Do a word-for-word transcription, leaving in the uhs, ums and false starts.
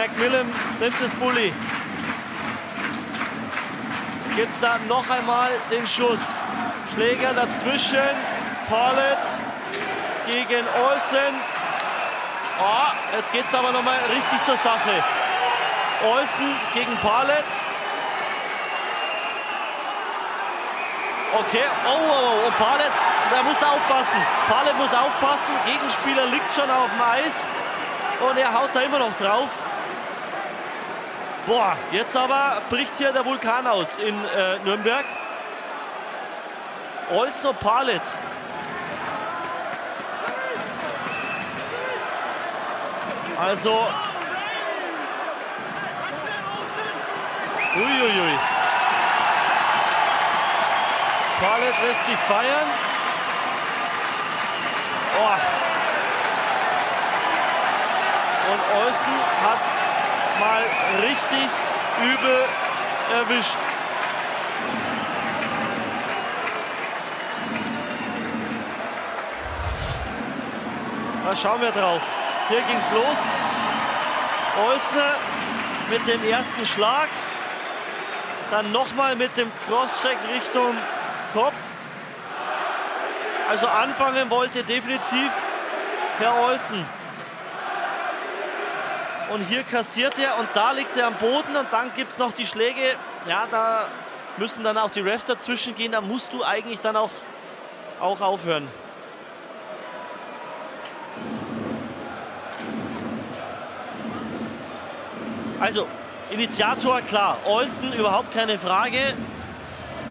Macmillan nimmt das Bulli. Gibt es da noch einmal den Schuss. Schläger dazwischen. Parlett gegen Olsen. Oh, jetzt geht es aber noch mal richtig zur Sache. Olsen gegen Parlett. Okay, oh, oh, oh. Parlett, er muss aufpassen. Parlett muss aufpassen, Gegenspieler liegt schon auf dem Eis und er haut da immer noch drauf. Boah, jetzt aber bricht hier der Vulkan aus in äh, Nürnberg. Olsen und Parlett. Also... Uiuiui. Parlett lässt sich feiern. Oh. Und Olsen hat's mal richtig übel erwischt. Da schauen wir drauf. Hier ging's los. Olsen mit dem ersten Schlag. Dann nochmal mit dem Crosscheck Richtung Kopf. Also anfangen wollte definitiv Herr Olsen. Und hier kassiert er und da liegt er am Boden und dann gibt es noch die Schläge. Ja, da müssen dann auch die Refs dazwischen gehen. Da musst du eigentlich dann auch, auch aufhören. Also... Initiator, klar, Olsen, überhaupt keine Frage.